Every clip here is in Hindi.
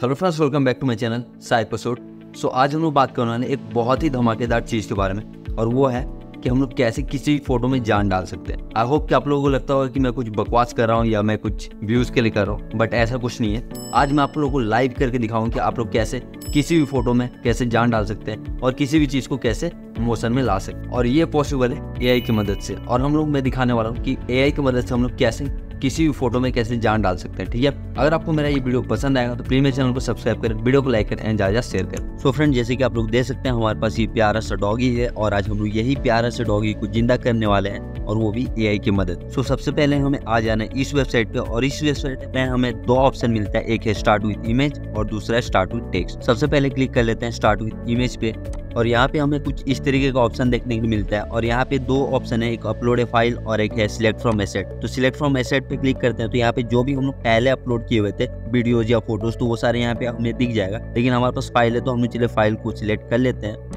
Hello friends, welcome back to my channel psycho Sood. So आज हम लोग बात करने वाले हैं एक बहुत ही धमाकेदार चीज़ के बारे में, और वो है कि हम लोग कैसे किसी फोटो में जान डाल सकते हैं। आई होप कि आप लोगों को लगता होगा कि मैं कुछ बकवास कर रहा हूँ या मैं कुछ व्यूज के लिए कर रहा हूँ, बट ऐसा कुछ नहीं है। आज मैं आप लोगों को लाइव करके दिखाऊँ कि आप लोग कैसे किसी भी फोटो में कैसे जान डाल सकते हैं और किसी भी चीज़ को कैसे मोशन में ला सकते हैं। और ये पॉसिबल है AI की मदद से, और हम लोग मैं दिखाने वाला हूँ कि AI की मदद से हम लोग कैसे किसी भी फोटो में कैसे जान डाल सकते हैं। ठीक है, अगर आपको मेरा ये वीडियो पसंद आएगा तो प्लीज मेरे चैनल को सब्सक्राइब करें, वीडियो को लाइक करें एंड ज्यादा शेयर करें। सो फ्रेंड, जैसे कि आप लोग देख सकते हैं हमारे पास ये प्यारा सा डॉगी है, और आज हम लोग यही प्यारा सा डॉगी को जिंदा करने वाले हैं, और वो भी AI की मदद। सो सबसे पहले हमें आ जाना है इस वेबसाइट पे, और इस वेबसाइट पे हमें दो ऑप्शन मिलता है, एक है स्टार्ट विद इमेज और दूसरा है स्टार्ट विद टेक्स्ट। सबसे पहले क्लिक कर लेते हैं स्टार्ट विद इमेज पे, और यहाँ पे हमें कुछ इस तरीके का ऑप्शन देखने को मिलता है। और यहाँ पे दो ऑप्शन है, एक अपलोड ए फाइल और एक है सिलेक्ट फ्रॉम एसेट। तो सिलेक्ट फ्रॉम एसेट पे क्लिक करते हैं तो यहाँ पे जो भी हम लोग पहले अपलोड किए हुए थे वीडियोज या फोटोज, तो वो सारे यहाँ पे हमें दिख जाएगा। लेकिन हमारे पास फाइल है तो हम चलिए फाइल को सिलेक्ट कर लेते हैं,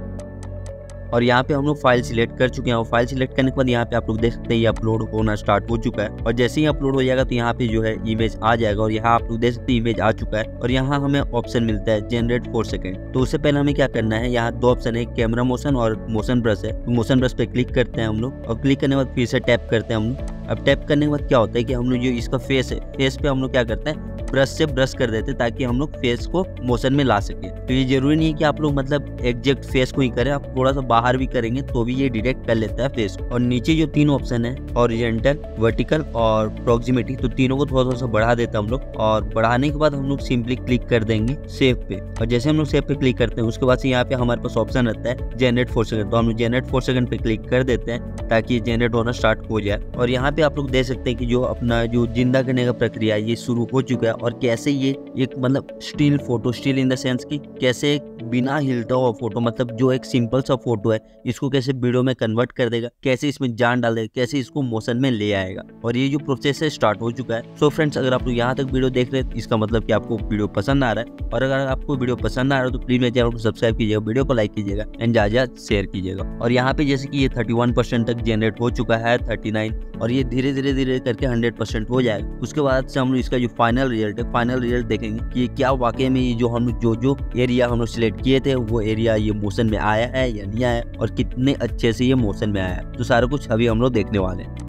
और यहाँ पे हम लोग फाइल सिलेक्ट कर चुके हैं। और फाइल सिलेक्ट करने के बाद यहाँ पे आप लोग देख सकते हैं ये अपलोड होना स्टार्ट हो चुका है, और जैसे ही अपलोड हो जाएगा तो यहाँ पे जो है इमेज आ जाएगा। और यहाँ आप लोग देख सकते हैं इमेज आ चुका है, और यहाँ हमें ऑप्शन मिलता है जनरेट 4 सेकेंड। तो उससे पहले हमें क्या करना है, यहाँ दो ऑप्शन है, कैमरा मोशन और मोशन ब्रश है। तो मोशन ब्रश पे क्लिक करते हैं हम लोग, और क्लिक करने के बाद फिर से टैप करते हैं हम लोग। अब टैप करने के बाद क्या होता है कि हम लोग जो इसका फेस है, फेस पे हम लोग क्या करते हैं ब्रश से ब्रश कर देते हैं, ताकि हम लोग फेस को मोशन में ला सके। तो ये जरूरी नहीं है कि आप लोग मतलब एग्जैक्ट फेस को ही करें, आप थोड़ा सा बाहर भी करेंगे तो भी ये डिटेक्ट कर लेता है फेस। और नीचे जो तीन ऑप्शन है, हॉरिजॉन्टल, वर्टिकल और प्रॉक्सिमिटी, तो तीनों को थोड़ा सा बढ़ा देते हैं हम लोग। और बढ़ाने के बाद हम लोग सिंपली क्लिक कर देंगे सेव पे, और जैसे हम लोग सेव पे क्लिक करते हैं उसके बाद से यहाँ पे हमारे पास ऑप्शन रहता है जनरेट 4 सेकेंड। तो हम लोग जनरेट 4 सेकेंड पे क्लिक कर देते हैं ताकि जनरेट होना स्टार्ट हो जाए। और यहाँ पे आप लोग देख सकते हैं कि जो अपना जो जिंदा करने का प्रक्रिया ये शुरू हो चुका है, और कैसे ये एक मतलब still photo, still in the sense कि कैसे बिना हिलता हुआ फोटो, मतलब जो एक सिंपल सा फोटो है इसको कैसे वीडियो में कन्वर्ट कर देगा, कैसे इसमें जान डाल देगा, कैसे इसको मोशन में ले आएगा। और ये जो प्रोसेस है स्टार्ट हो चुका है। सो फ्रेंड्स, अगर आप लोग यहाँ तक वीडियो देख रहे हैं इसका मतलब कि आपको वीडियो पसंद आ रहा है, और अगर आपको वीडियो पसंद आ रहा है तो प्लीज मेरे चैनल को सब्सक्राइब कीजिएगा, वीडियो को लाइक कीजिएगा एंड ज्यादा शेयर कीजिएगा। और यहाँ पे जैसे कि ये 31% तक जनरेट हो चुका है, 39, और ये धीरे धीरे धीरे करके 100% हो जाएगा। उसके बाद से हम लोग इसका जो फाइनल रिजल्ट है, फाइनल रिजल्ट देखेंगे कि क्या वाकई में ये जो हम लोग जो एरिया हम लोग सिलेक्ट किए थे वो एरिया ये मोशन में आया है या नहीं आया, और कितने अच्छे से ये मोशन में आया है। तो सारा कुछ अभी हम लोग देखने वाले हैं।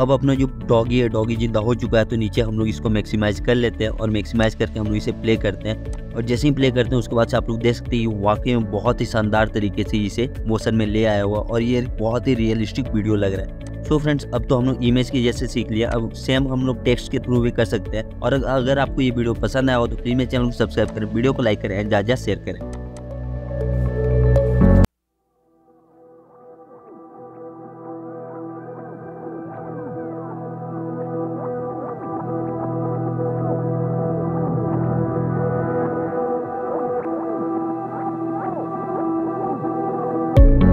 अब अपना जो डॉगी है, डॉगी जिंदा हो चुका है, तो नीचे हम लोग इसको मैक्सिमाइज कर लेते हैं, और मैक्सिमाइज करके हम लोग इसे प्ले करते हैं। और जैसे ही प्ले करते हैं उसके बाद से आप लोग देख सकते हैं वाकई में बहुत ही शानदार तरीके से इसे मोशन में ले आया हुआ, और ये बहुत ही रियलिस्टिक वीडियो लग रहा है। सो फ्रेंड्स, अब तो हम लोग इमेज की जैसे सीख लिया, अब सेम हम लोग टेक्स्ट के थ्रू भी कर सकते हैं। और अगर आपको ये वीडियो पसंद आया हो तो प्लीज मेरे चैनल को सब्सक्राइब करें, वीडियो को लाइक करें एंड ज़्यादा शेयर करें।